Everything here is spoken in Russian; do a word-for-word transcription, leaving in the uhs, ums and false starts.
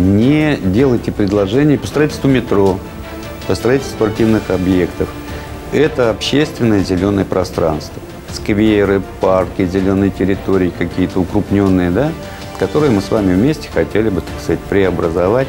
не делайте предложений по строительству метро, по строительству спортивных объектов. Это общественное зеленое пространство. Скверы, парки, зеленые территории какие-то укрупненные, да, которые мы с вами вместе хотели бы, так сказать, преобразовать